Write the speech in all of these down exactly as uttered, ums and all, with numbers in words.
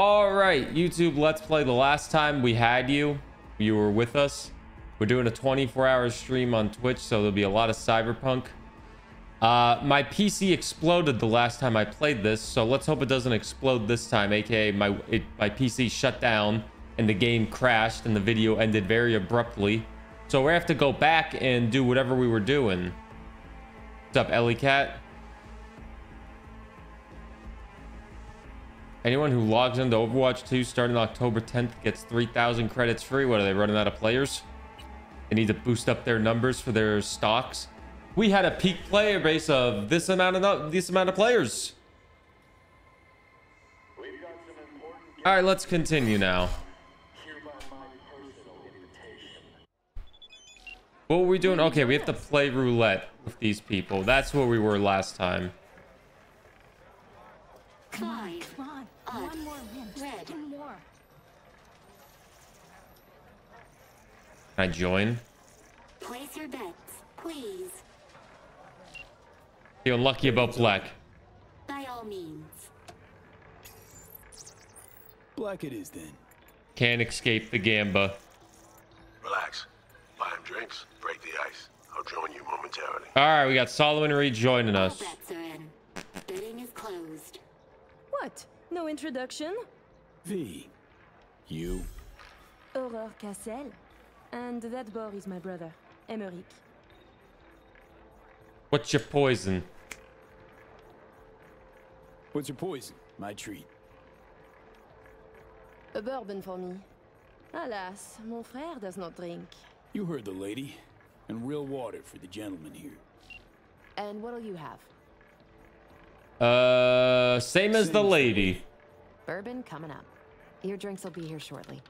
All right, YouTube Let's Play. The last time we had you, you were with us. We're doing a twenty-four hour stream on Twitch, so there'll be a lot of Cyberpunk. Uh, my P C exploded the last time I played this, so let's hope it doesn't explode this time, aka my, it, my P C shut down and the game crashed and the video ended very abruptly. So we have to go back and do whatever we were doing. What's up, Ellie Cat? Anyone who logs into Overwatch two starting October tenth gets three thousand credits free. What, are they running out of players? They need to boost up their numbers for their stocks. We had a peak player base of this amount of this amount of players. We've got some important... All right, let's continue now. What were we doing? Okay, we have to play roulette with these people. That's where we were last time. Come on, come on. Uh, One more hint. Red. One more. Can I join? Place your bets, please. You're lucky about black. By all means. Black it is then. Can't escape the gamba. Relax. Buy him drinks. Break the ice. I'll join you momentarily. All right, we got Solomon Reed joining us. All bets are in. Bidding is closed. What? No introduction? V. You. Aurore Cassel. And that boy is my brother, Emeric. What's your poison? What's your poison? My treat. A bourbon for me. Alas, mon frère does not drink. You heard the lady. And real water for the gentleman here. And what'll you have? Uh, same as the lady. Bourbon coming up. Your drinks will be here shortly.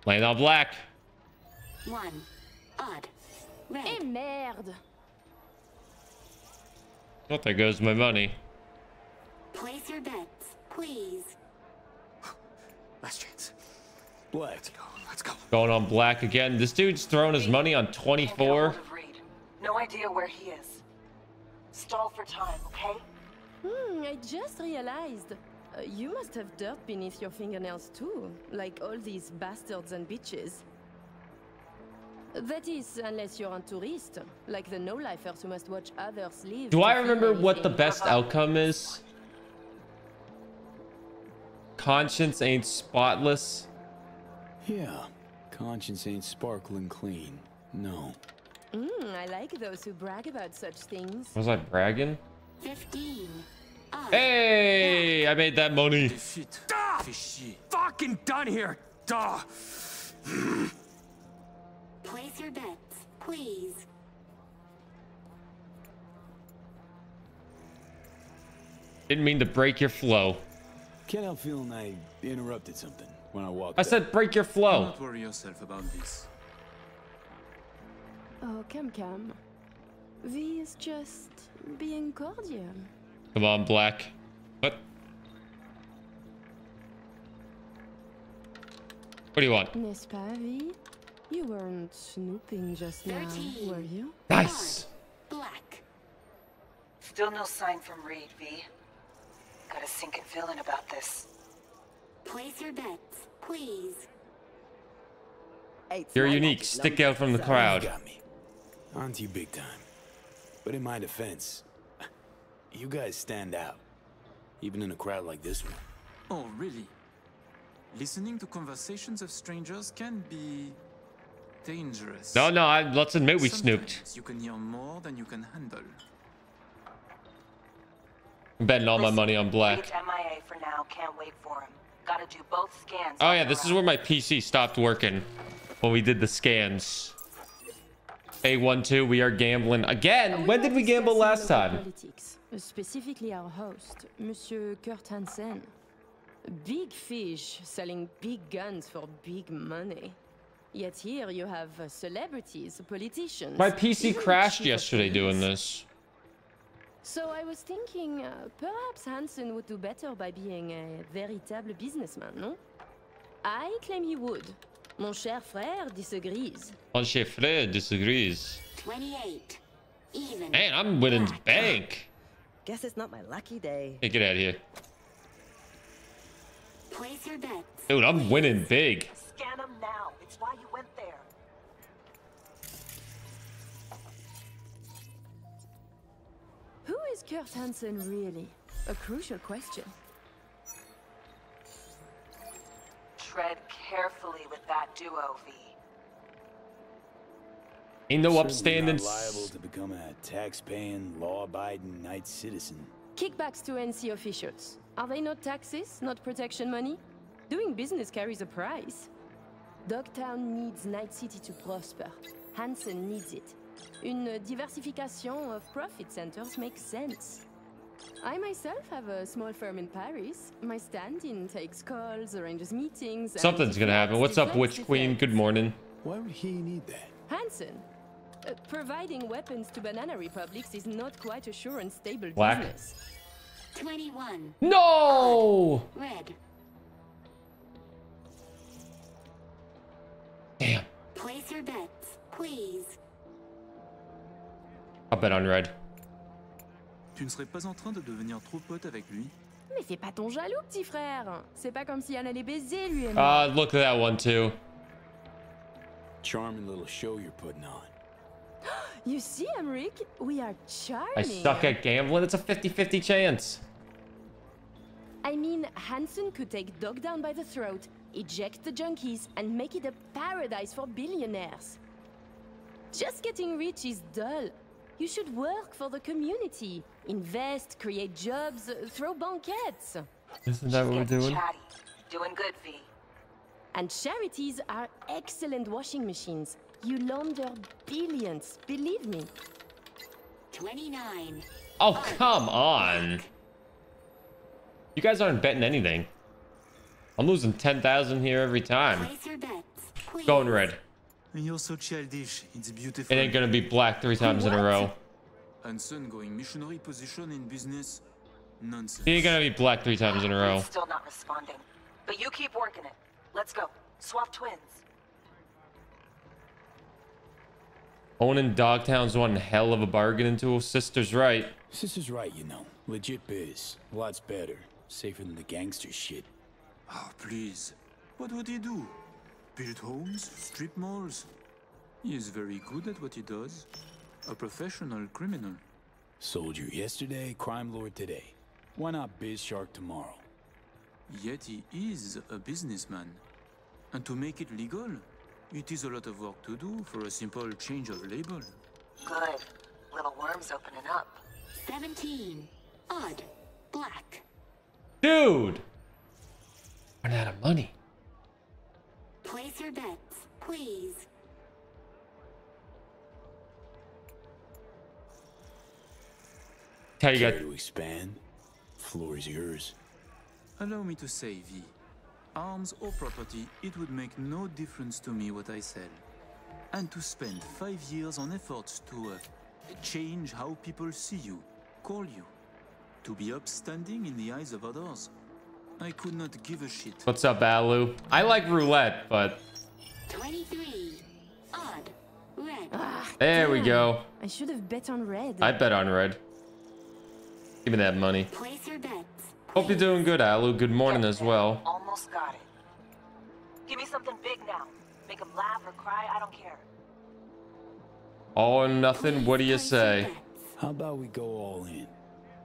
Playing all black. One. Odd. Red. Eh, merde. Well, there goes my money. Place your bets, please. Last chance. Black. Let's go. Let's go. Going on black again. This dude's throwing his money on twenty-four. No idea where he is. Stall for time, okay? Hmm, I just realized. Uh, you must have dirt beneath your fingernails too, like all these bastards and bitches. That is, unless you're a tourist, like the no-lifers who must watch others leave. Do I remember what the best outcome is? Conscience ain't spotless. Yeah, conscience ain't sparkling clean, no. Mm, I like those who brag about such things. Was I bragging? fifteen. Oh, hey, yeah. I made that money. Shit. Duh. Shit. Fucking done here. Duh. Place your bets, please. Didn't mean to break your flow. Can't help feeling I interrupted something when I walked. I up. said break your flow. Do not worry yourself about this. Oh, come, come. V is just being cordial. Come on, black. What? What do you want? N'est-ce pas, V? You weren't snooping just now, were you? Nice! Black. Still no sign from Reed, V. Got a sinking feeling about this. Place your bets, please. You're unique. Stick out from the crowd. On to you big time. But in my defense, you guys stand out. Even in a crowd like this one. Oh, really? Listening to conversations of strangers can be dangerous. No, no, I, let's admit we Sometimes snooped. You can hear more than you can handle. I'm betting all my money on black. M I A for now, can't wait for him. Gotta do both scans. Oh yeah, this is where my P C stopped working when we did the scans. A twelve, we are gambling again. When did we gamble last time? Specifically our host, Monsieur Kurt Hansen. Big fish selling big guns for big money. Yet here you have celebrities, politicians. My P C crashed yesterday doing this. So I was thinking, uh, perhaps Hansen would do better by being a veritable businessman, no? I claim he would. Mon cher frère disagrees. Mon chef frère disagrees. twenty-eight. Even. Man, I'm winning bank. Guess it's not my lucky day. Hey, get out of here. Place your bets. Dude, I'm winning big. Scan them now. It's why you went there. Who is Kurt Hansen really? A crucial question. Tread carefully with that duo, V. Ain't no upstanding. Certainly not liable to become a tax-paying, law-abiding night citizen. Kickbacks to N C officials. Are they not taxes, not protection money? Doing business carries a price. Dogtown needs Night City to prosper. Hansen needs it. Une diversification of profit centers makes sense. I myself have a small firm in Paris. My stand-in takes calls, arranges meetings... Something's gonna happen. What's up, Witch Queen? Good morning. Why would he need that? Hansen. Uh, providing weapons to banana republics is not quite a sure and stable Black. Business. twenty-one. No! Red. Damn. Place your bets, please. I'll bet on red. Tu ne serais pas en train de devenir trop pote avec lui? Mais fais pas ton jaloux, petit frère. C'est pas comme si on allait baiser lui et moi. Ah, look at that one too. Charming little show you're putting on. You see, Emeric, we are charming. I suck at gambling. It's a fifty fifty chance. I mean, Hansen could take Dog down by the throat, eject the junkies, and make it a paradise for billionaires. Just getting rich is dull. You should work for the community. Invest, create jobs, throw banquettes. Isn't that what we're doing? Chatty. Doing good, V. And charities are excellent washing machines. You launder billions, believe me. twenty-nine. Oh, come on. You guys aren't betting anything. I'm losing ten thousand here every time. Going red. You're so childish. It's beautiful. It ain't gonna be black three times what? in a row. Hansen going missionary position in business. Nonsense. It ain't gonna be black three times in a row. I'm still not responding. But you keep working it. Let's go. Swap twins. Owning Dogtown's one hell of a bargain into sister's right. Sister's right, you know. Legit biz. Lots better. Safer than the gangster shit. Oh, please. What would he do? Build homes? Strip malls? He is very good at what he does. A professional criminal. Soldier yesterday, crime lord today. Why not biz shark tomorrow? Yet he is a businessman. And to make it legal? It is a lot of work to do for a simple change of label. Good. Little worms opening up. seventeen. Odd. Black. Dude! Run out of money. Place your bets, please. How you got to expand? Floor is yours. Allow me to say, V. Arms or property, it would make no difference to me what I sell. And to spend five years on efforts to uh, change how people see you, call you, to be upstanding in the eyes of others, I could not give a shit. What's up, Alu? I like roulette, but... twenty-three. Odd. Red. Ah, there damn. we go. I should have bet on red. I bet on red. Give me that money. Place your bets. Hope you're doing good, Alu. Good morning as well. Almost got it. Give me something big now. Make him laugh or cry, I don't care. All or nothing, what do you say? How about we go all in?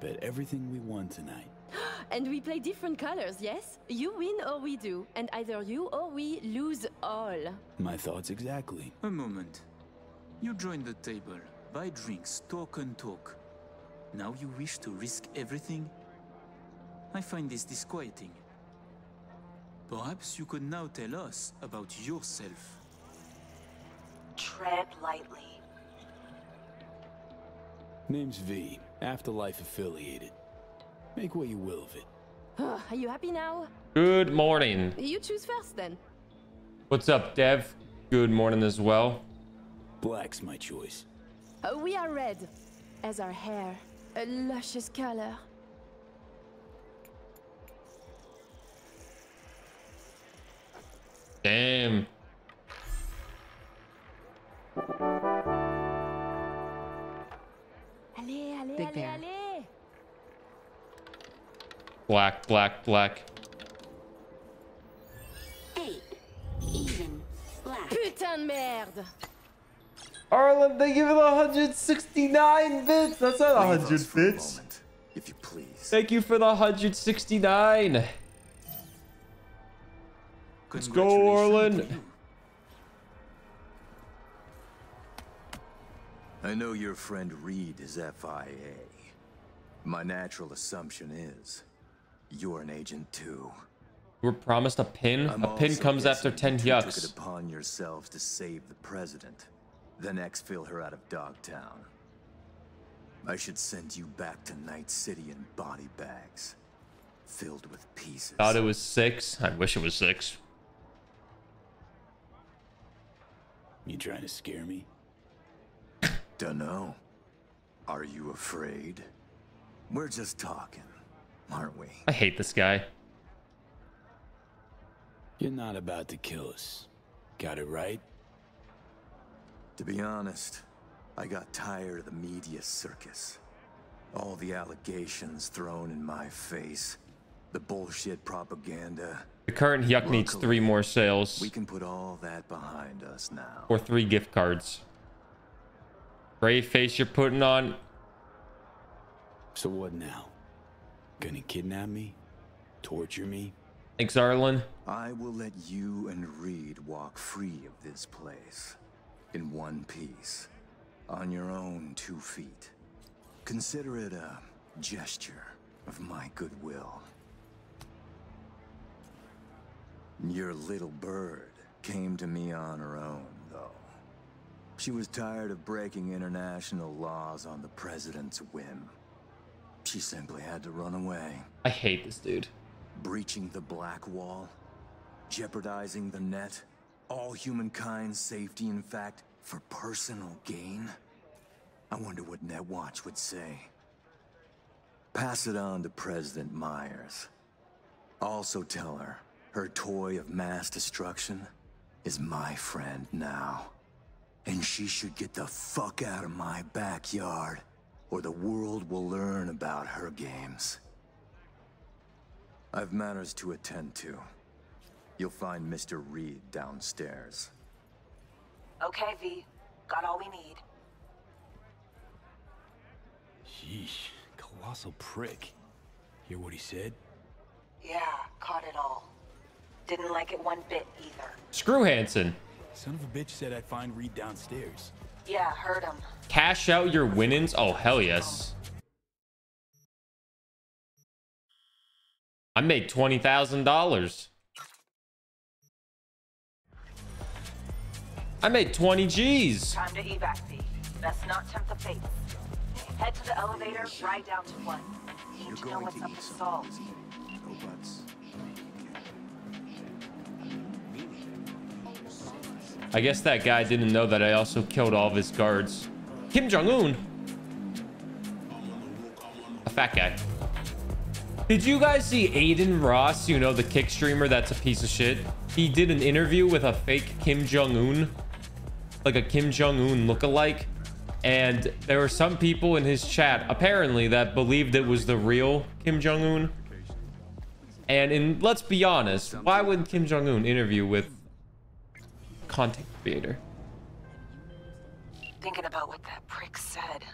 Bet everything we won tonight. And we play different colors, yes? You win or we do. And either you or we lose all. My thoughts exactly. A moment. You join the table, buy drinks, talk and talk. Now you wish to risk everything? I find this disquieting. Perhaps you could now tell us about yourself. Tread lightly. Name's V, Afterlife affiliated. Make what you will of it. Oh, are you happy now? Good morning. You choose first then. What's up, Dev? Good morning as well. Black's my choice. Uh, we are red, as our hair, a luscious color. Damn. Allez, allez, allez, allez. Black, black, black. putain de merde. Arlen, thank you for the one hundred sixty-nine bits. That's not one hundred bits. If you please. Thank you for the one hundred sixty-nine. Let's go, Arlen. I know your friend Reed is F I A. My natural assumption is you're an agent too. You were promised a pin. I'm a pin comes after ten yucks. You took it upon yourselves to save the president, then exfil her out of Dogtown. I should send you back to Night City in body bags, filled with pieces. Thought it was six. I wish it was six. You trying to scare me? Dunno. Are you afraid? We're just talking, aren't we? I hate this guy. You're not about to kill us. Got it right? To be honest, I got tired of the media circus. All the allegations thrown in my face. The bullshit propaganda. The current yuck Luckily, needs three more sales. We can put all that behind us now. Or three gift cards. Brave face you're putting on. So what now? Gonna kidnap me? Torture me? Thanks, Arlen. I will let you and Reed walk free of this place. In one piece. On your own two feet. Consider it a gesture of my goodwill. Your little bird came to me on her own, though. She was tired of breaking international laws on the president's whim. She simply had to run away. I hate this dude. Breaching the Black Wall, jeopardizing the net, all humankind's safety, in fact, for personal gain? I wonder what Netwatch would say. Pass it on to President Myers. Also tell her, her toy of mass destruction is my friend now. And she should get the fuck out of my backyard, or the world will learn about her games. I've matters to attend to. You'll find Mister Reed downstairs. Okay, V. Got all we need. Sheesh. Colossal prick. Hear what he said? Yeah, caught it all. Didn't like it one bit either. Screw Hansen. Son of a bitch said I'd find Reed downstairs. Yeah, heard him. Cash out your winnings? Oh, hell yes. I made twenty thousand dollars. I made twenty G's. Time to evac. Let's not tempt the fates. Head to the elevator, ride down to one. Need to know what's up with Saul. I guess that guy didn't know that I also killed all of his guards. Kim Jong-un. A fat guy. Did you guys see Aiden Ross, you know, the kick streamer that's a piece of shit? He did an interview with a fake Kim Jong-un. Like a Kim Jong-un lookalike, and there were some people in his chat apparently that believed it was the real Kim Jong-un. And in let's be honest, why would Kim Jong-un interview with content creator? Thinking about what that prick said.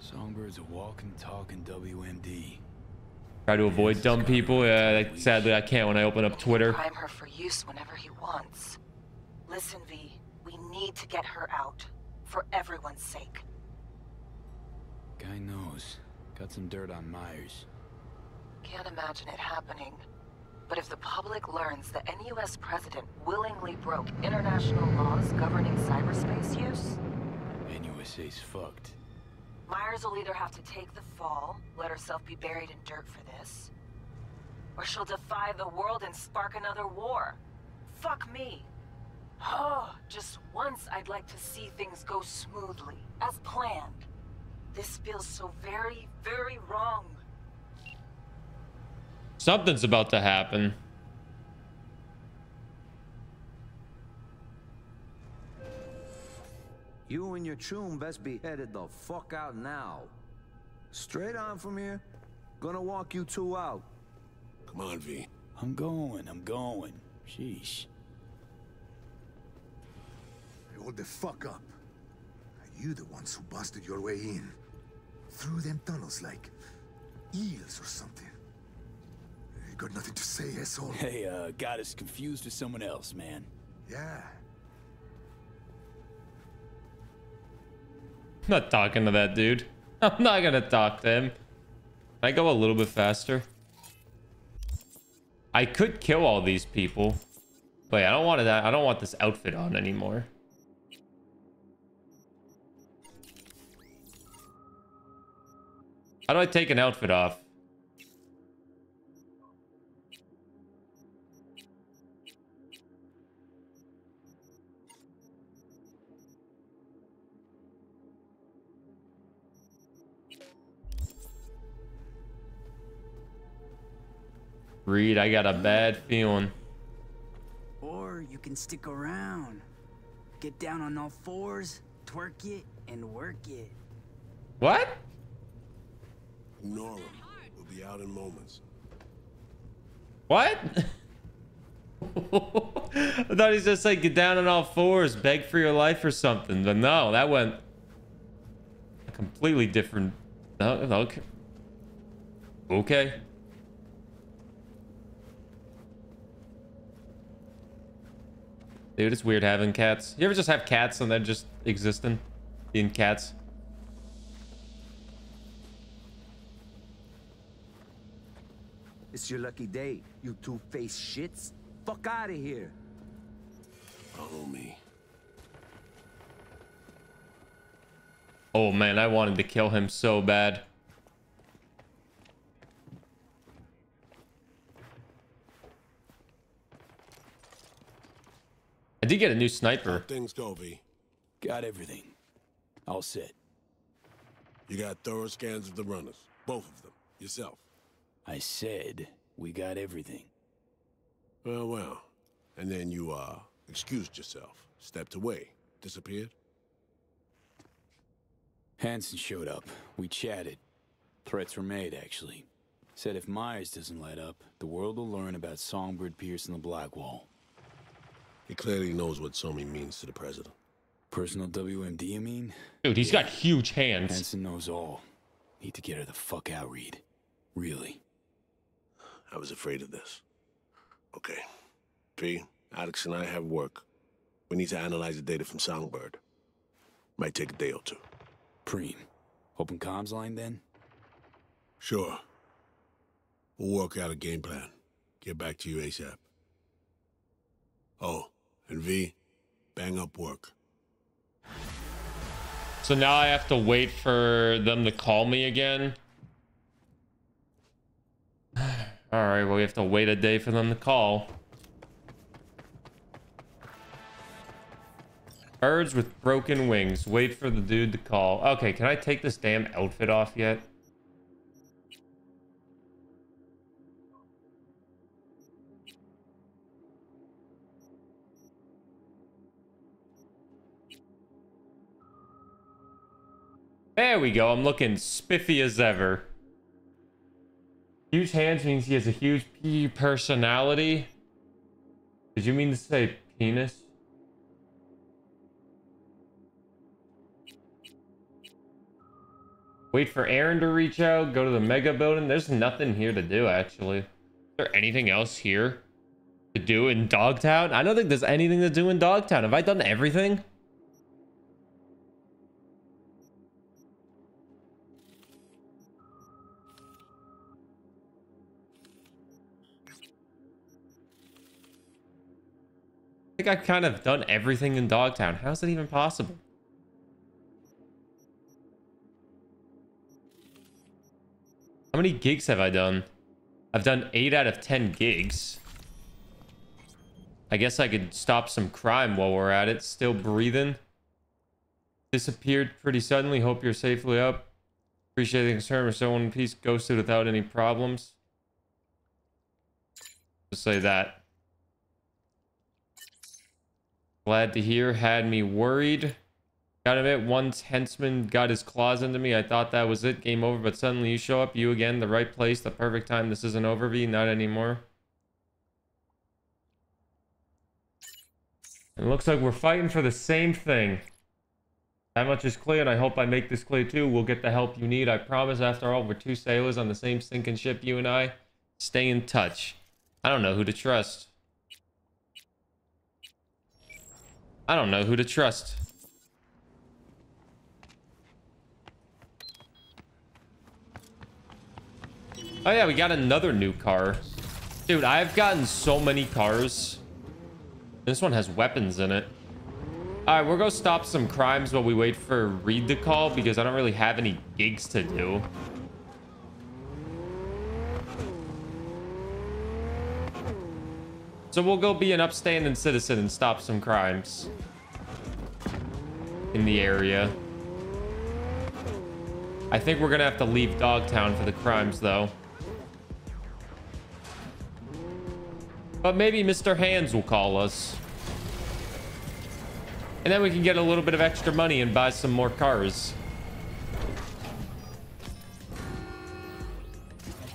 Songbird's a walking, talking W M D. Try to avoid dumb people. Yeah, uh, sadly, I can't when I open up Twitter. Prime her for use whenever he wants. Listen, V, we need to get her out for everyone's sake. Guy knows. Got some dirt on Myers. Can't imagine it happening. But if the public learns that any U S president willingly broke international laws governing cyberspace use, and U S A's fucked. Myers will either have to take the fall, let herself be buried in dirt for this, or she'll defy the world and spark another war. Fuck me. Oh, just once I'd like to see things go smoothly, as planned. This feels so very, very wrong. Something's about to happen. You and your choom best be headed the fuck out now. Straight on from here. Gonna walk you two out. Come on, V. I'm going, I'm going. Sheesh. Hold the fuck up. Are you the ones who busted your way in? Through them tunnels like eels or something. You got nothing to say, asshole. Hey, uh, got us confused with someone else, man. Yeah. I'm not talking to that dude. I'm not gonna talk to him. Can I go a little bit faster? I could kill all these people, but I don't want that. I don't want this outfit on anymore. How do I take an outfit off? Reed, I got a bad feeling. Or you can stick around. Get down on all fours, twerk it, and work it. What? Ignore him. We'll be out in moments. What? I thought he's just like, get down on all fours, beg for your life or something. But no, that went a completely different. No, okay. Okay. Dude, it's weird having cats. You ever just have cats and then just existing in cats? It's your lucky day, you two-faced shits. Fuck out of here. Follow me. Oh man, I wanted to kill him so bad. I did get a new sniper. Things go, V. Got everything. All set. You got thorough scans of the runners, both of them. Yourself. I said we got everything. Well, well. And then you uh excused yourself, stepped away, disappeared. Hansen showed up. We chatted. Threats were made, actually. Said if Myers doesn't let up, the world will learn about Songbird piercing the Black Wall. He clearly knows what Somi means to the president. Personal W M D, you mean? Dude, he's yeah. got huge hands. Hansen knows all. Need to get her the fuck out, Reed. Really? I was afraid of this. Okay. P, Alex and I have work. We need to analyze the data from Songbird. Might take a day or two. Preem. Open comms line then? Sure. We'll work out a game plan. Get back to you ASAP. Oh. And V, bang up work. So now I have to wait for them to call me again? Alright, well, we have to wait a day for them to call. Birds with broken wings. Wait for the dude to call. Okay, can I take this damn outfit off yet? There we go. I'm looking spiffy as ever. Huge hands means he has a huge P personality. Did you mean to say penis? Wait for Aaron to reach out. Go to the mega building. There's nothing here to do, actually. Is there anything else here to do in Dogtown? I don't think there's anything to do in Dogtown. Have I done everything? I think I've kind of done everything in Dogtown. How is it even possible? How many gigs have I done? I've done eight out of ten gigs. I guess I could stop some crime while we're at it. Still breathing. Disappeared pretty suddenly. Hope you're safely up. Appreciate the concern for someone in peace. Ghosted without any problems. Just say that. Glad to hear. Had me worried. Gotta admit, once Henchman got his claws into me, I thought that was it. Game over, but suddenly you show up. You again, the right place, the perfect time. This isn't over, V. Not anymore. It looks like we're fighting for the same thing. That much is clear, and I hope I make this clear too. We'll get the help you need, I promise. After all, we're two sailors on the same sinking ship, you and I. Stay in touch. I don't know who to trust. I don't know who to trust. Oh yeah, we got another new car. Dude, I've gotten so many cars. This one has weapons in it. All right, we're gonna stop some crimes while we wait for Reed to call, because I don't really have any gigs to do. So we'll go be an upstanding citizen and stop some crimes in the area. I think we're gonna have to leave Dogtown for the crimes, though. But maybe Mister Hands will call us. And then we can get a little bit of extra money and buy some more cars.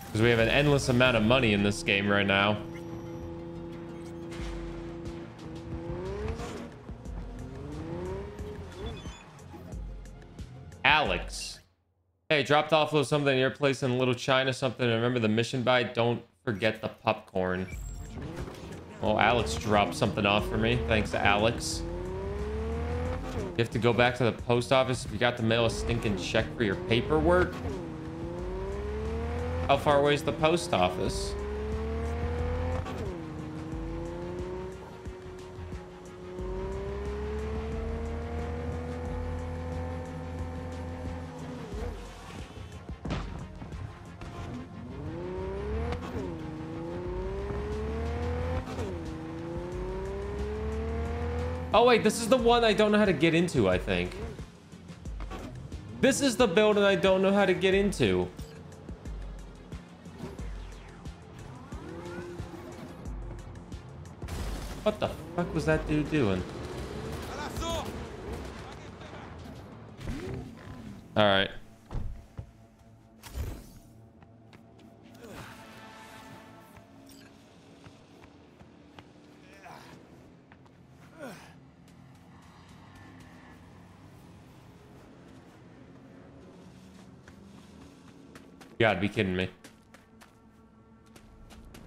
Because we have an endless amount of money in this game right now. Alex. Hey, dropped off a little something in your place in Little China something. Remember the mission by? Don't forget the popcorn. Oh, Alex dropped something off for me. Thanks, Alex. You have to go back to the post office if you got to mail a stinking check for your paperwork. How far away is the post office? Oh wait, this is the one I don't know how to get into, I think. This is the building I don't know how to get into. What the fuck was that dude doing? Alright. You gotta be kidding me.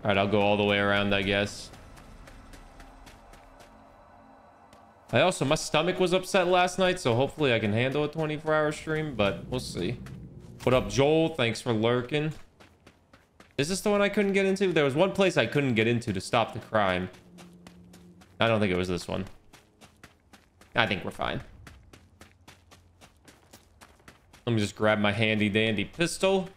All right, I'll go all the way around, I guess. I also, my stomach was upset last night, so hopefully I can handle a twenty-four hour stream, but we'll see. What up, Joel? Thanks for lurking. Is this the one I couldn't get into? There was one place I couldn't get into to stop the crime. I don't think it was this one. I think we're fine. Let me just grab my handy dandy pistol.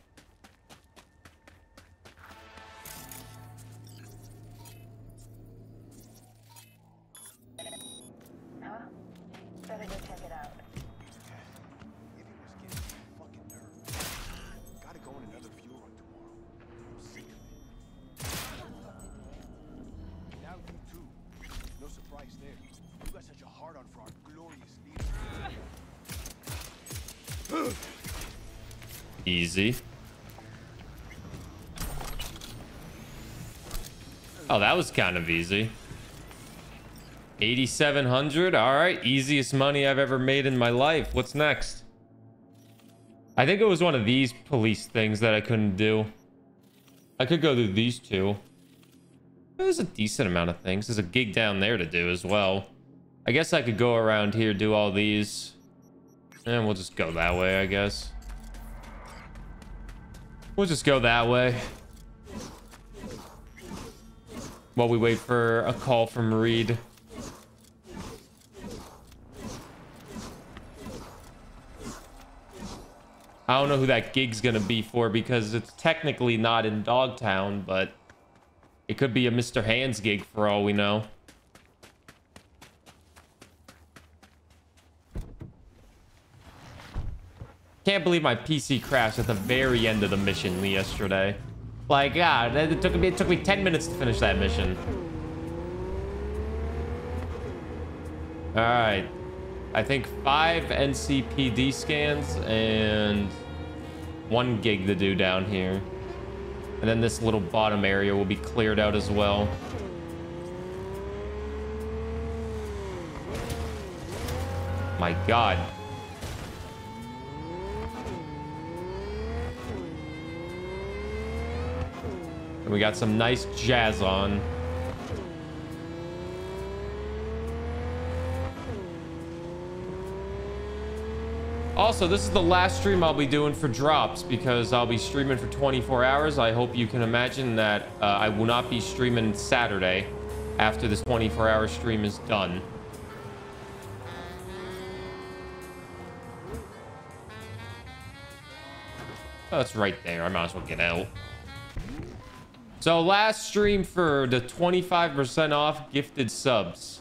Oh, that was kind of easy. eighty-seven hundred. All right, easiest money I've ever made in my life. What's next? I think it was one of these police things that I couldn't do. I could go through these two. There's a decent amount of things. There's a gig down there to do as well. I guess I could go around here, do all these, and we'll just go that way, I guess. We'll just go that way while we wait for a call from Reed. I don't know who that gig's gonna be for, because it's technically not in Dogtown, but it could be a Mister Hands gig for all we know. Can't believe my P C crashed at the very end of the mission yesterday. Like, God, it took me, it took me ten minutes to finish that mission. All right. I think five N C P D scans and one gig to do down here. And then this little bottom area will be cleared out as well. My God. And we got some nice jazz on. Also, this is the last stream I'll be doing for drops because I'll be streaming for twenty-four hours. I hope you can imagine that uh, I will not be streaming Saturday after this twenty-four hour stream is done. Oh, it's right there. I might as well get out. So last stream for the twenty-five percent off gifted subs.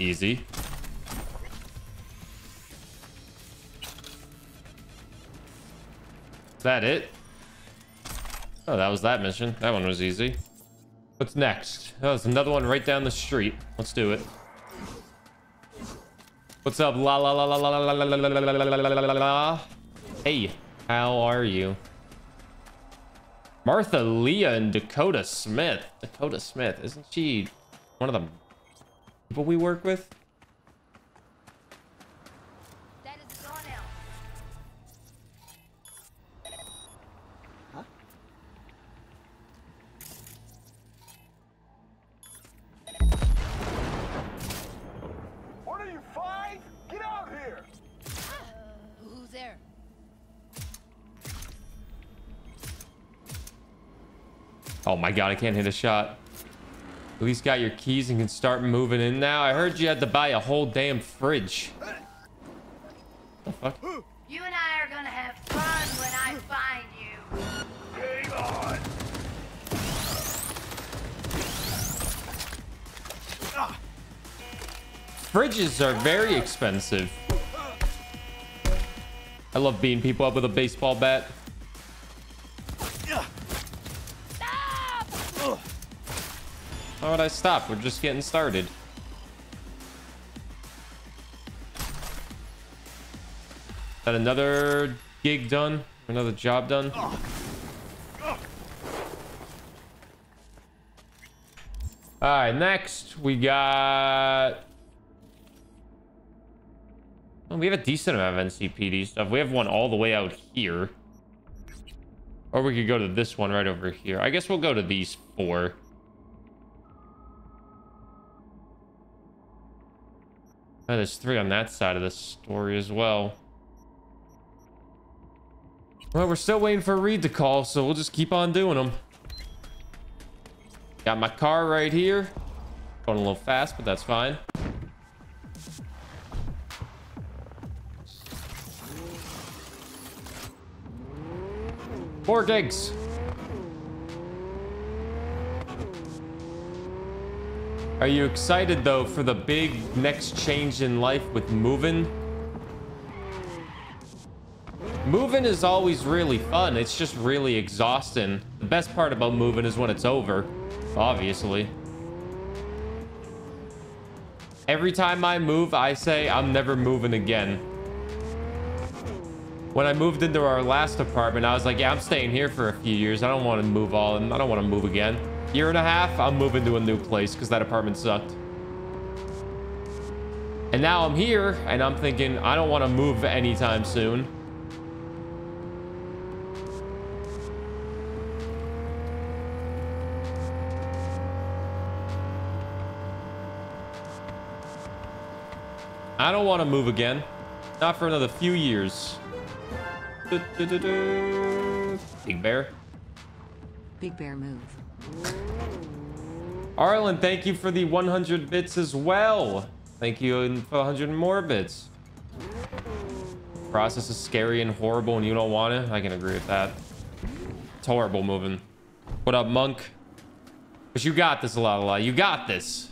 Easy. Is that it? Oh, that was that mission. That one was easy. What's next? Oh, there's another one right down the street. Let's do it. What's up? La la la la la la la la la la la la la. Hey, how are you? Martha Leah and Dakota Smith. Dakota Smith, isn't she one of them? People we work with? That is gone out. Huh? What are you, five? Get out here! Uh, who's there? Oh my God, I can't hit a shot. At least got your keys and can start moving in now. I heard you had to buy a whole damn fridge. What the fuck? You and I are gonna have fun when I find you. Hang on. Fridges are very expensive. I love beating people up with a baseball bat. Why would I stop? We're just getting started. Is that another gig done? Another job done? Alright, next we got... Well, we have a decent amount of N C P D stuff. We have one all the way out here. Or we could go to this one right over here. I guess we'll go to these four. Oh, there's three on that side of the story as well. Well, we're still waiting for Reed to call, so we'll just keep on doing them. Got my car right here. Going a little fast, but that's fine. Four gigs. Are you excited, though, for the big next change in life with moving? Moving is always really fun. It's just really exhausting. The best part about moving is when it's over, obviously. Every time I move, I say I'm never moving again. When I moved into our last apartment, I was like, yeah, I'm staying here for a few years. I don't want to move all and I don't want to move again. Year and a half, I'm moving to a new place because that apartment sucked. And now I'm here and I'm thinking I don't want to move anytime soon. I don't want to move again. Not for another few years. Du -du -du -du. Big Bear. Big Bear move. Arlen, thank you for the one hundred bits as well. Thank you for one hundred more bits. The process is scary and horrible and you don't want it. I can agree with that. It's horrible moving. What up, Monk? But you got this, a lot a lot. You got this.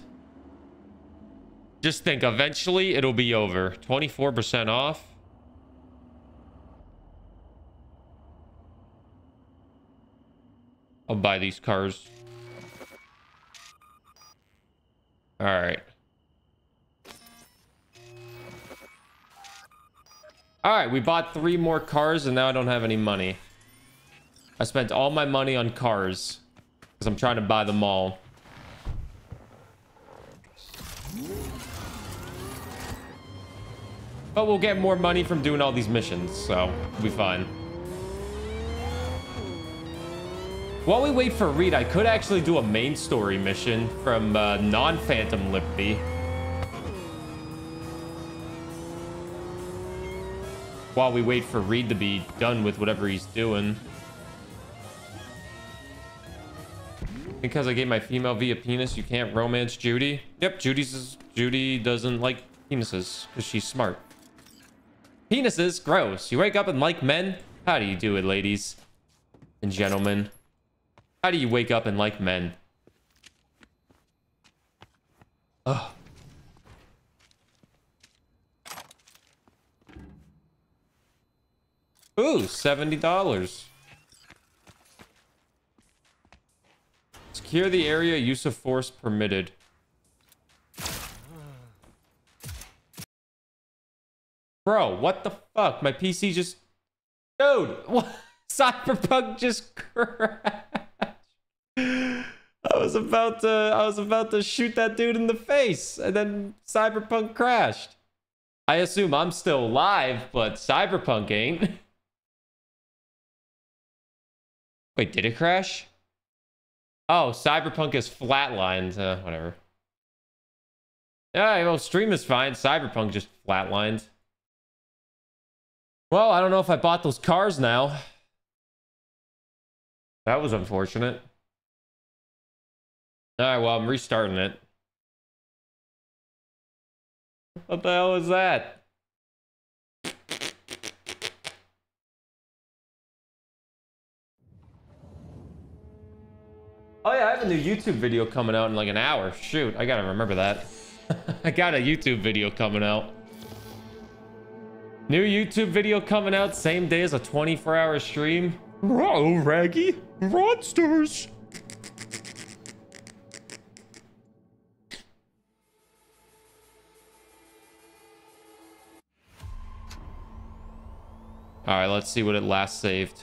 Just think, eventually it'll be over. twenty-four percent off. I'll buy these cars. All right. All right, we bought three more cars and now I don't have any money. I spent all my money on cars because I'm trying to buy them all. But we'll get more money from doing all these missions, so we'll be fine. While we wait for Reed, I could actually do a main story mission from uh, non-Phantom Liberty. While we wait for Reed to be done with whatever he's doing. Because I gave my female via penis, you can't romance Judy? Yep, Judy's Judy doesn't like penises because she's smart. Penises? Gross. You wake up and like men? How do you do it, ladies and gentlemen? How do you wake up and like men? Ugh. Ooh, seventy dollars. Secure the area, use of force permitted. Bro, what the fuck? My P C just... Dude, what? Cyberpunk just crashed. I was about to... I was about to shoot that dude in the face. And then Cyberpunk crashed. I assume I'm still alive, but Cyberpunk ain't. Wait, did it crash? Oh, Cyberpunk is flatlined. Uh, whatever. Alright, well, stream is fine. Cyberpunk just flatlined. Well, I don't know if I bought those cars now. That was unfortunate. Alright, well, I'm restarting it. What the hell is that? Oh yeah, I have a new YouTube video coming out in like an hour. Shoot, I gotta remember that. I got a YouTube video coming out. New YouTube video coming out same day as a twenty-four hour stream. Bro, Raggy, monsters. All right, let's see what it last saved.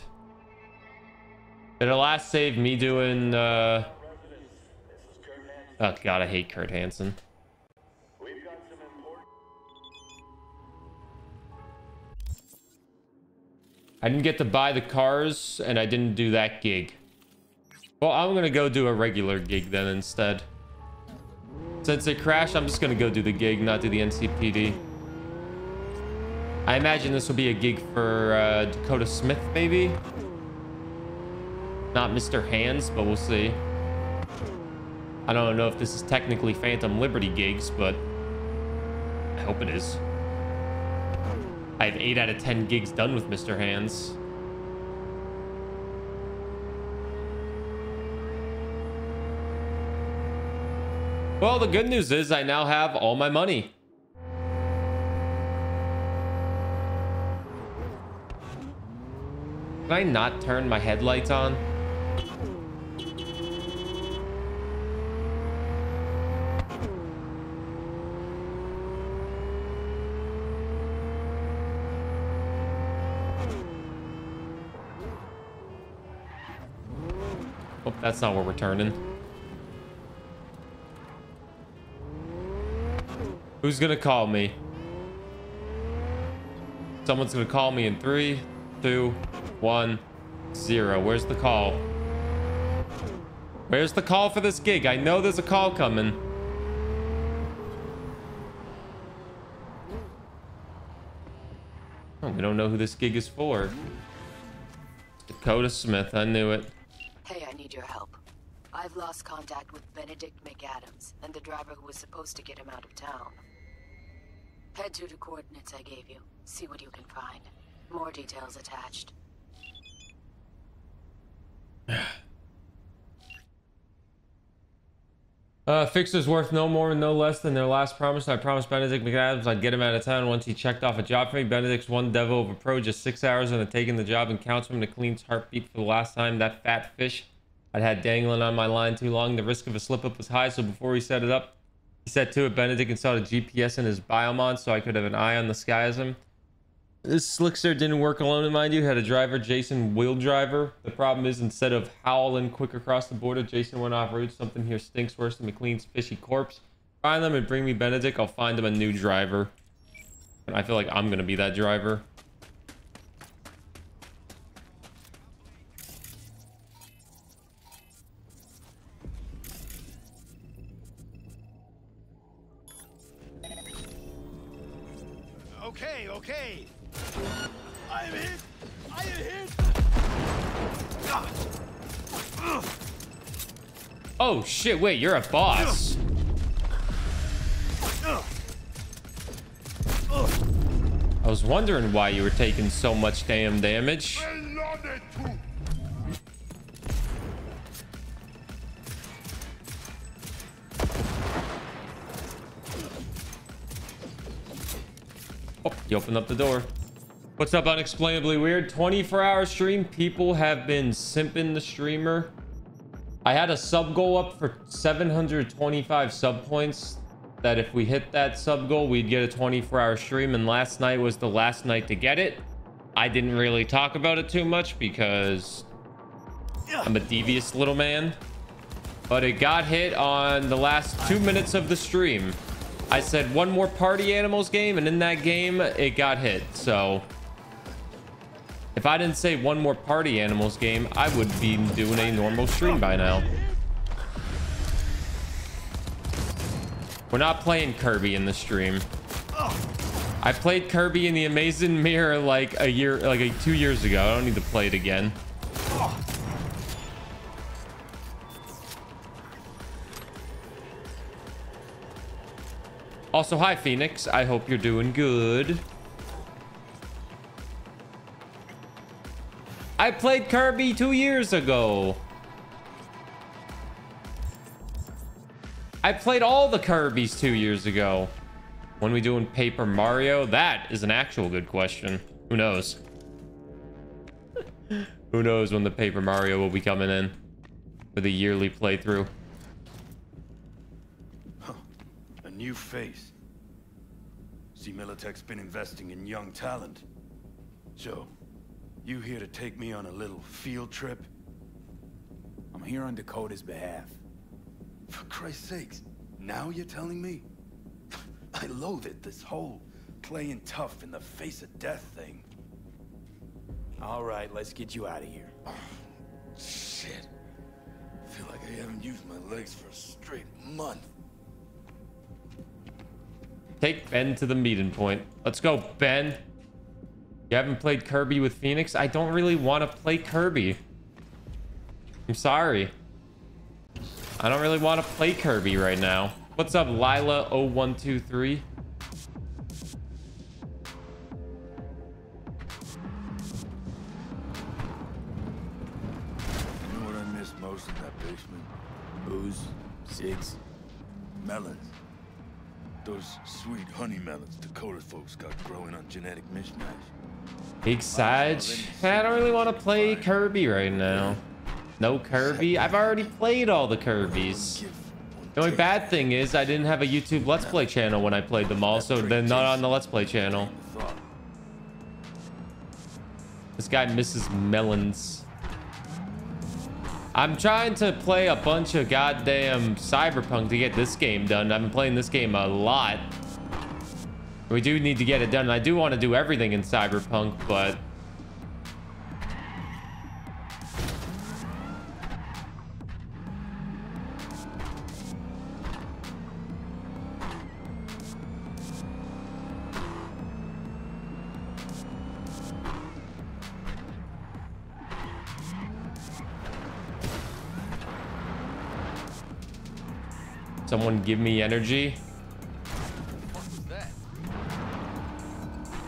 It'll last save me doing, uh... oh, God, I hate Kurt Hansen. I didn't get to buy the cars, and I didn't do that gig. Well, I'm going to go do a regular gig then instead. Since it crashed, I'm just going to go do the gig, not do the N C P D. I imagine this will be a gig for uh, Dakota Smith, maybe? Not Mister Hands, but we'll see. I don't know if this is technically Phantom Liberty gigs, but I hope it is. I have eight out of ten gigs done with Mister Hands. Well, the good news is I now have all my money. Can I not turn my headlights on? Oh, that's not where we're turning. Who's gonna call me? Someone's gonna call me in three, two, one, zero. Where's the call? Where's the call for this gig? I know there's a call coming. Oh, we don't know who this gig is for. Dakota Smith, I knew it. Hey, I need your help. I've lost contact with Benedict McAdams and the driver who was supposed to get him out of town. Head to the coordinates I gave you. See what you can find. More details attached. Uh, Fix is worth no more and no less than their last promise. I promised Benedict McAdams I'd get him out of town once he checked off a job for me. Benedict's one devil of a pro, just six hours into taking the job, and counts him to Clean's heartbeat for the last time. That fat fish I'd had dangling on my line too long. The risk of a slip-up was high, so before he set it up, he set to it. Benedict installed a G P S in his biomon so I could have an eye on the sky as him. This slickster didn't work alone, mind you. Had a driver, Jason, wheel driver. The problem is, instead of howling quick across the border, Jason went off route. Something here stinks worse than McLean's fishy corpse. Find them and bring me Benedict. I'll find him a new driver. And I feel like I'm going to be that driver. Okay, okay. I am hit! I am hit! Oh shit, wait, you're a boss. I was wondering why you were taking so much damn damage. Oh, you opened up the door. What's up, Unexplainably Weird? twenty-four hour stream. People have been simping the streamer. I had a sub goal up for seven hundred twenty-five sub points, that if we hit that sub goal, we'd get a twenty-four hour stream. And last night was the last night to get it. I didn't really talk about it too much because I'm a devious little man. But it got hit on the last two minutes of the stream. I said one more Party Animals game, and in that game, it got hit. So if I didn't say one more Party Animals game, I would be doing a normal stream by now. We're not playing Kirby in the stream. I played Kirby in the Amazing Mirror like a year, like a, two years ago. I don't need to play it again. Also, hi, Phoenix. I hope you're doing good. I played Kirby two years ago. I played all the Kirbys two years ago. When are we doing Paper Mario? That is an actual good question. Who knows? Who knows when the Paper Mario will be coming in for the yearly playthrough. New face. See, Militech's been investing in young talent. So, you here to take me on a little field trip? I'm here on Dakota's behalf. For Christ's sakes, now you're telling me? I loathed this whole playing tough in the face of death thing. All right, let's get you out of here. Oh, shit. I feel like I haven't used my legs for a straight month. Take Ben to the meeting point. Let's go, Ben. You haven't played Kirby with Phoenix? I don't really want to play Kirby. I'm sorry. I don't really want to play Kirby right now. What's up, Lila zero one two three? You know what I missed most in that basement? Booze, cigs, melons. Those sweet honey melons Dakota folks got growing on genetic mishmash. Big Sage. I don't really want to play Kirby right now. No Kirby. I've already played all the Kirbys. The only bad thing is I didn't have a YouTube Let's Play channel when I played them all, so they're not on the Let's Play channel. This guy misses melons. I'm trying to play a bunch of goddamn Cyberpunk to get this game done. I've been playing this game a lot. We do need to get it done. I do want to do everything in Cyberpunk, but someone give me energy. What was that?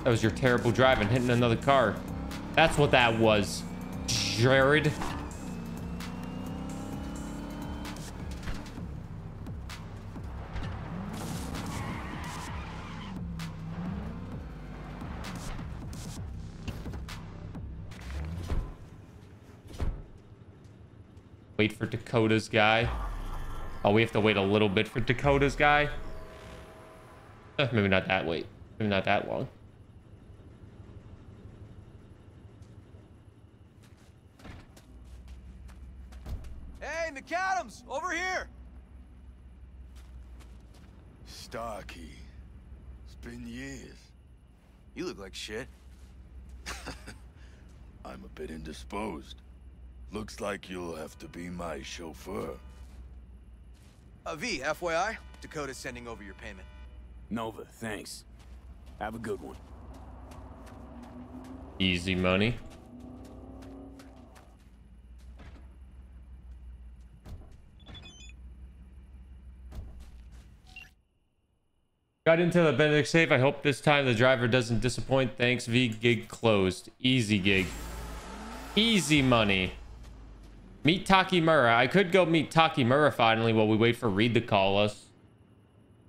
That was your terrible driving, hitting another car. That's what that was, Jared. Wait for Dakota's guy. Oh, we have to wait a little bit for Dakota's guy. Eh, maybe not that wait. Maybe not that long. Hey, McAdams, over here. Starkey, it's been years. You look like shit. I'm a bit indisposed. Looks like you'll have to be my chauffeur. Uh, V, F Y I, Dakota's sending over your payment. Nova, thanks. Have a good one. Easy money. Got into the Benedict safe. I hope this time the driver doesn't disappoint. Thanks, V. Gig closed. Easy gig. Easy money. Meet Takemura. I could go meet Takemura finally while we wait for Reed to call us.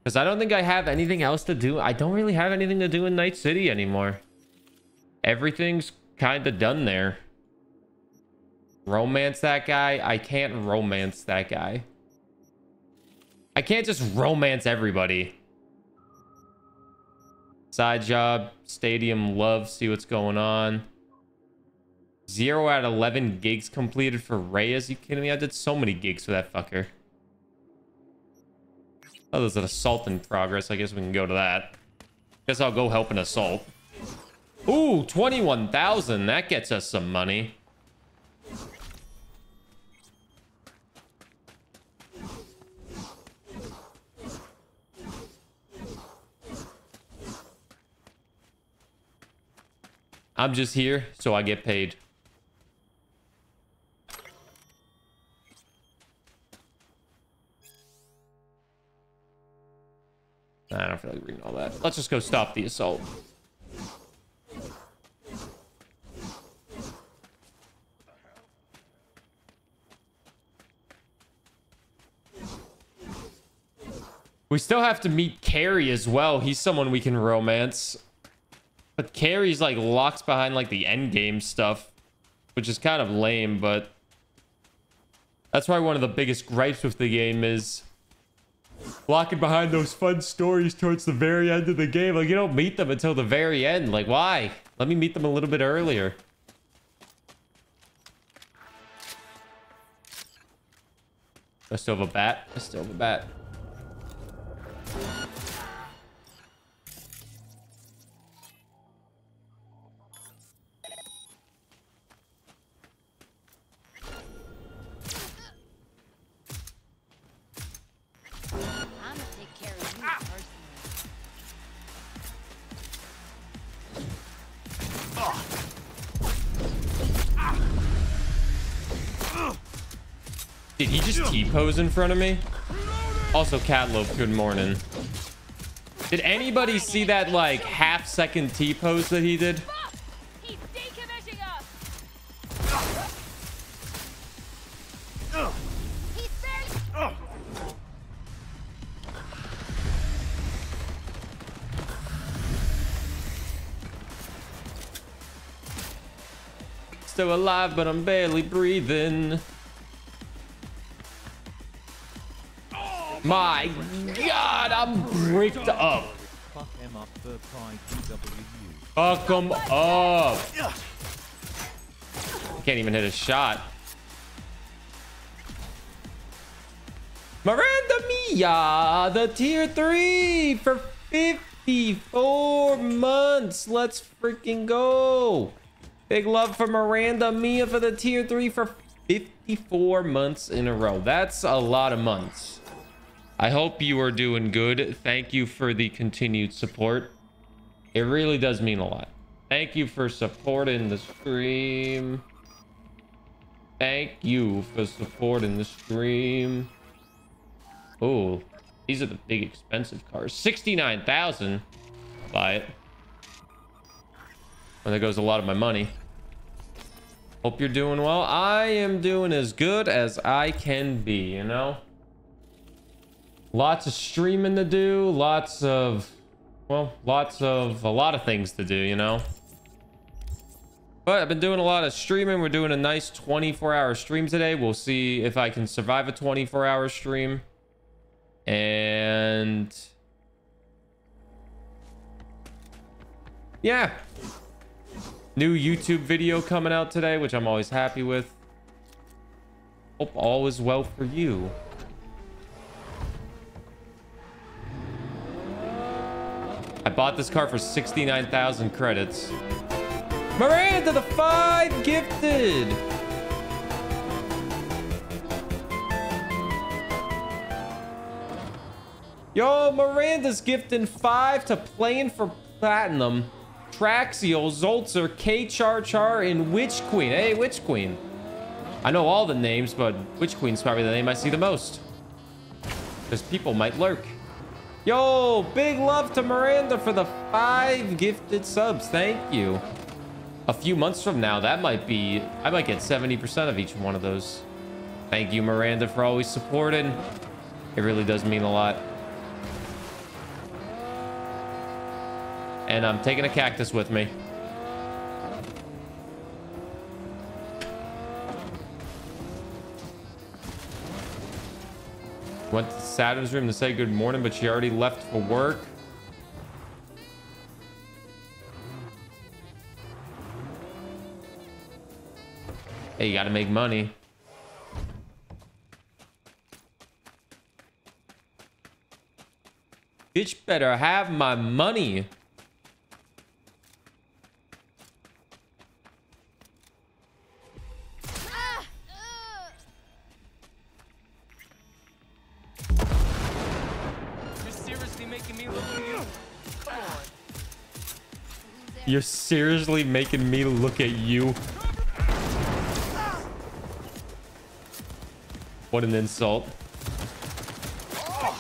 Because I don't think I have anything else to do. I don't really have anything to do in Night City anymore. Everything's kind of done there. Romance that guy. I can't romance that guy. I can't just romance everybody. Side job, stadium love, see what's going on. Zero out of eleven gigs completed for Reyes. You kidding me? I did so many gigs for that fucker. Oh, there's an assault in progress. I guess we can go to that. Guess I'll go help an assault. Ooh, twenty-one thousand. That gets us some money. I'm just here so I get paid. I don't feel like reading all that. Let's just go stop the assault. We still have to meet Carrie as well. He's someone we can romance. But Carrie's like locked behind like the end game stuff, which is kind of lame, but that's probably one of the biggest gripes with the game is locking behind those fun stories towards the very end of the game. Like, you don't meet them until the very end. Like, why? Let me meet them a little bit earlier. I still have a bat. I still have a bat. Did he just T-pose in front of me? Also, Catlope, good morning. Did anybody see that, like, half-second T-pose that he did? He's decommissioning us. He's safe. Still alive, but I'm barely breathing. My God, I'm bricked up. Fuck him up. Fuck him up. Can't even hit a shot. Miranda Mia, the tier three for fifty-four months. Let's freaking go. Big love for Miranda Mia for the tier three for fifty-four months in a row. That's a lot of months. I hope you are doing good. Thank you for the continued support. It really does mean a lot. Thank you for supporting the stream. Thank you for supporting the stream. Oh, these are the big expensive cars. sixty-nine thousand. Buy it. Well, there goes a lot of my money. Hope you're doing well. I am doing as good as I can be, you know? Lots of streaming to do, lots of, well, lots of, a lot of things to do, you know? But I've been doing a lot of streaming. We're doing a nice twenty-four hour stream today. We'll see if I can survive a twenty-four hour stream. And yeah, new YouTube video coming out today, which I'm always happy with. Hope all is well for you. I bought this car for sixty-nine thousand credits. Miranda, the five gifted. Yo, Miranda's gifting five to Playing for Platinum, Traxiel, Zoltzer, K-Char-Char, and Witch Queen. Hey, Witch Queen. I know all the names, but Witch Queen's probably the name I see the most, because people might lurk. Yo, big love to Miranda for the five gifted subs. Thank you. A few months from now, that might be... I might get seventy percent of each one of those. Thank you, Miranda, for always supporting. It really does mean a lot. And I'm taking a cactus with me. Went to Saturn's room to say good morning, but she already left for work. Hey, you gotta make money. Bitch better have my money. You're seriously making me look at you. What an insult. Oh.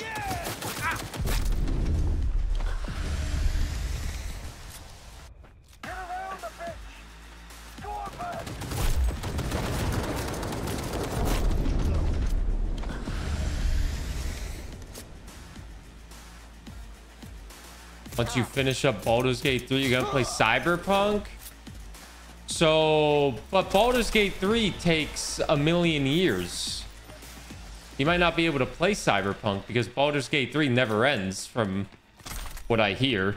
Once you finish up Baldur's Gate three, you're gonna play Cyberpunk? So, but Baldur's Gate three takes a million years. You might not be able to play Cyberpunk because Baldur's Gate three never ends, from what I hear.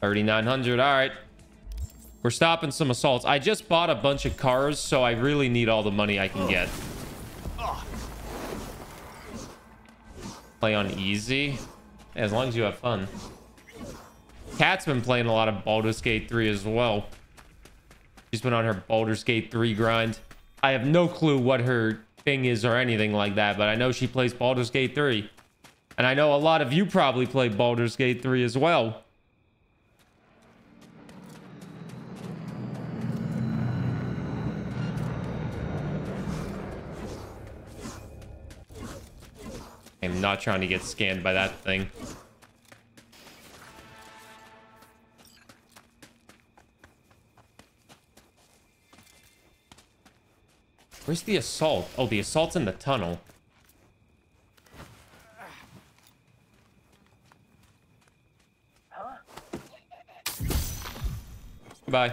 thirty-nine hundred, all right. We're stopping some assaults. I just bought a bunch of cars, so I really need all the money I can get. Play on easy. As long as you have fun. Kat's been playing a lot of Baldur's Gate three as well. She's been on her Baldur's Gate three grind. I have no clue what her thing is or anything like that, but I know she plays Baldur's Gate three. And I know a lot of you probably play Baldur's Gate three as well. I'm not trying to get scanned by that thing. Where's the assault? Oh, the assault's in the tunnel. Huh? Goodbye.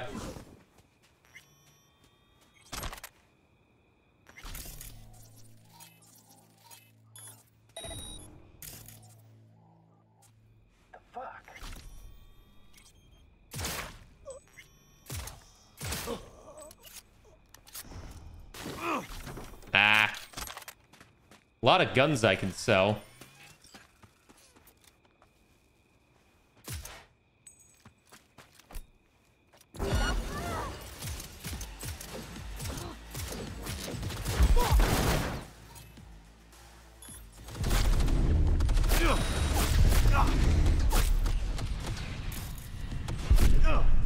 A lot of guns I can sell.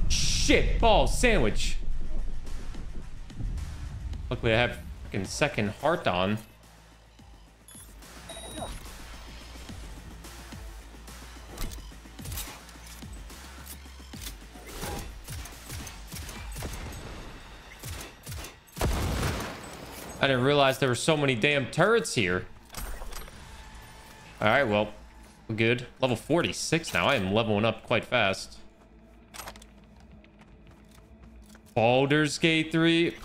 Shit, ball sandwich. Luckily I have fucking second heart on. I didn't realize there were so many damn turrets here. All right, well, We're good. Level forty-six now. I am leveling up quite fast. Baldur's Gate three.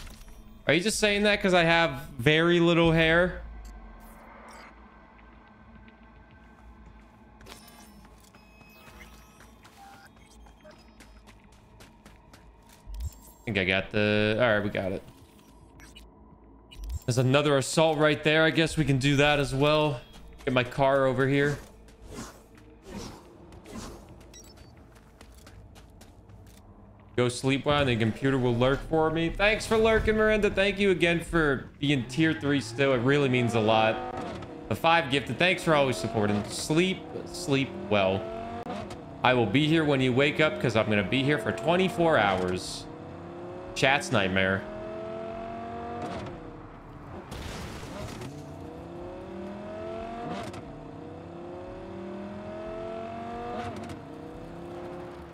Are you just saying that because I have very little hair? I think I got the... All right, we got it. There's another assault right there. I guess we can do that as well. Get my car over here. Go sleep well and the computer will lurk for me. Thanks for lurking, Miranda. Thank you again for being tier three still. It really means a lot. The five gifted. Thanks for always supporting. Sleep, sleep well. I will be here when you wake up because I'm going to be here for twenty-four hours. Chat's nightmare.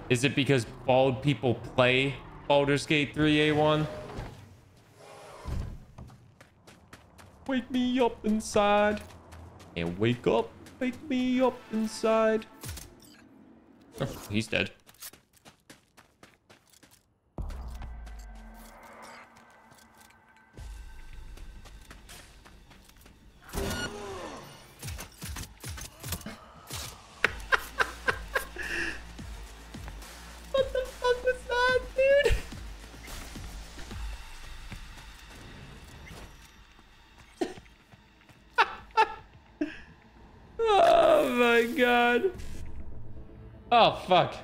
Is it because bald people play Baldur's Gate three A one? Wake me up inside. And wake up. Wake me up inside. Oh, he's dead. Oh, fuck.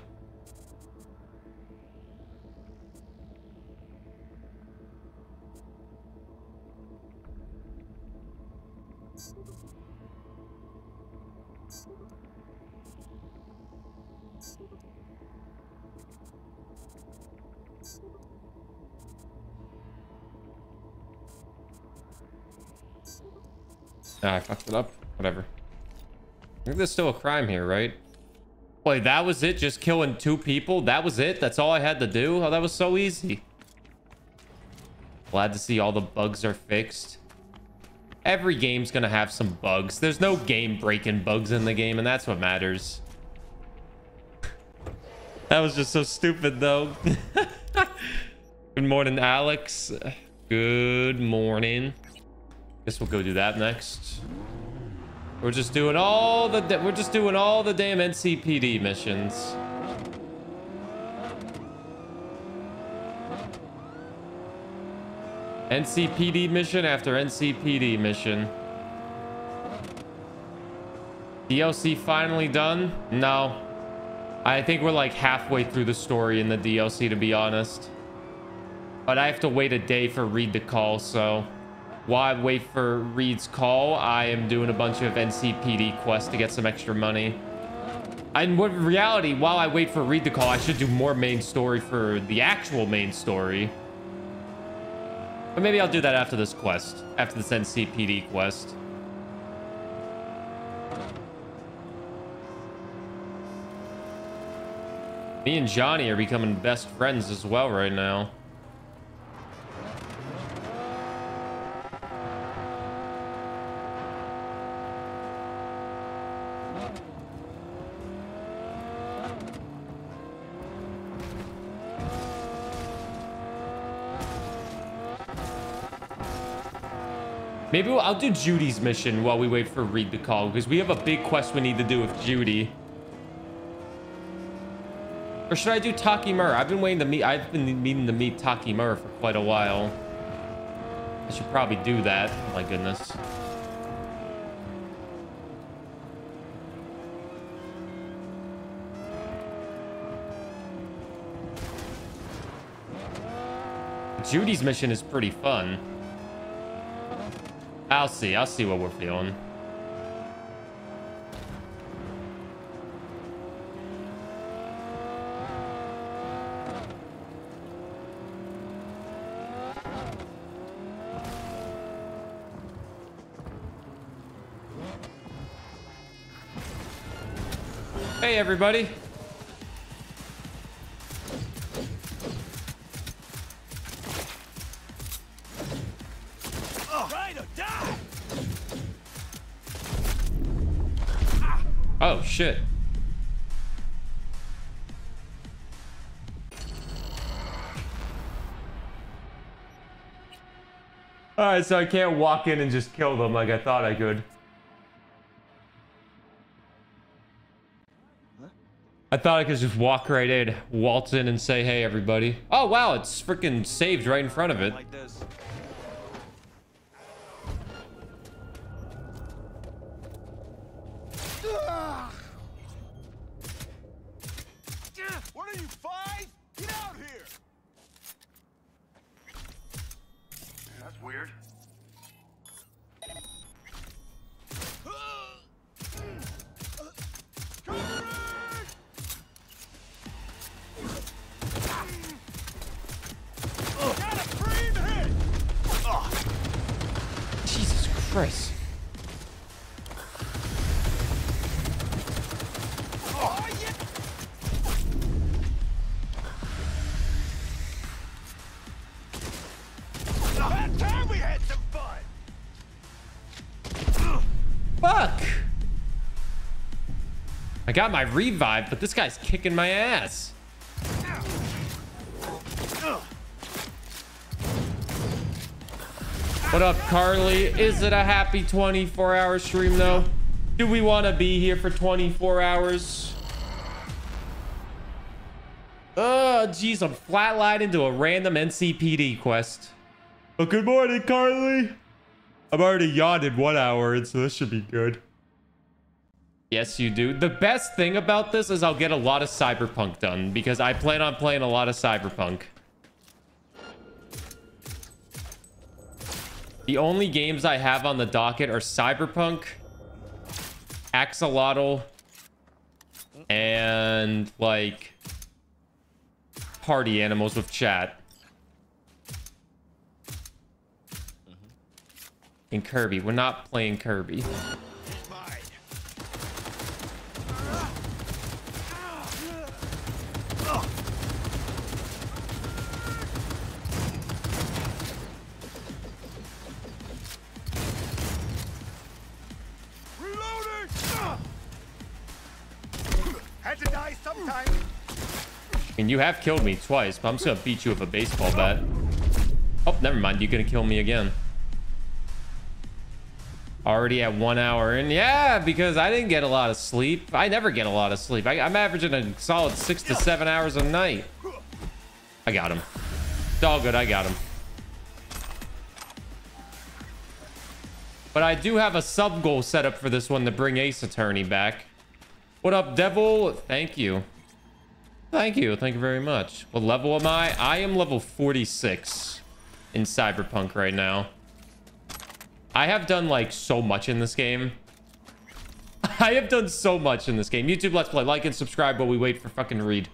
Ah, I fucked it up. Whatever. I think there's still a crime here, right? Wait, that was it? Just killing two people? That was it? That's all I had to do? Oh, that was so easy. Glad to see all the bugs are fixed. Every game's gonna have some bugs. There's no game-breaking bugs in the game, and that's what matters. That was just so stupid, though. Good morning, Alex. Good morning. Guess we'll go do that next. We're just doing all the we're just doing all the damn N C P D missions. N C P D mission after N C P D mission. D L C finally done? No. I think we're like halfway through the story in the D L C, to be honest. But I have to wait a day for Reed to call, so... While I wait for Reed's call, I am doing a bunch of N C P D quests to get some extra money. And in reality, while I wait for Reed to call, I should do more main story for the actual main story. But maybe I'll do that after this quest, after this N C P D quest. Me and Johnny are becoming best friends as well right now. Maybe I'll do Judy's mission while we wait for Reed to call, because we have a big quest we need to do with Judy. Or should I do Takemura? I've been waiting to meet. I've been meaning to meet Takemura for quite a while. I should probably do that. Oh my goodness. Judy's mission is pretty fun. I'll see. I'll see what we're feeling. Hey, everybody. Oh, shit. Alright, so I can't walk in and just kill them like I thought I could. I thought I could just walk right in, waltz in and say, hey, everybody. Oh, wow, it's freaking saved right in front of it. Like this. What are you, five? Get out here! That's weird. Christ. Oh, yeah. About time we had some fun. Fuck! I got my revive, but this guy's kicking my ass. What up, Carly? Is it a happy twenty-four hour stream, though? Do we want to be here for twenty-four hours? Oh, geez, I'm flatlined into a random N C P D quest. Well, good morning, Carly. I've already yawned in one hour, so this should be good. Yes, you do. The best thing about this is I'll get a lot of Cyberpunk done, because I plan on playing a lot of Cyberpunk. The only games I have on the docket are Cyberpunk, Axolotl, and, like, Party Animals with chat. And Kirby. We're not playing Kirby. And you have killed me twice, but I'm just gonna beat you with a baseball bat. Oh, never mind. You're gonna kill me again. Already at one hour in. Yeah, because I didn't get a lot of sleep. I never get a lot of sleep. I, I'm averaging a solid six to seven hours a night. I got him. It's all good. I got him. But I do have a sub goal set up for this one to bring Ace Attorney back. What up, Devil? Thank you. Thank you. Thank you very much. What level am I? I am level forty-six in Cyberpunk right now. I have done, like, so much in this game. I have done so much in this game. YouTube Let's Play. Like and subscribe while we wait for fucking Reed.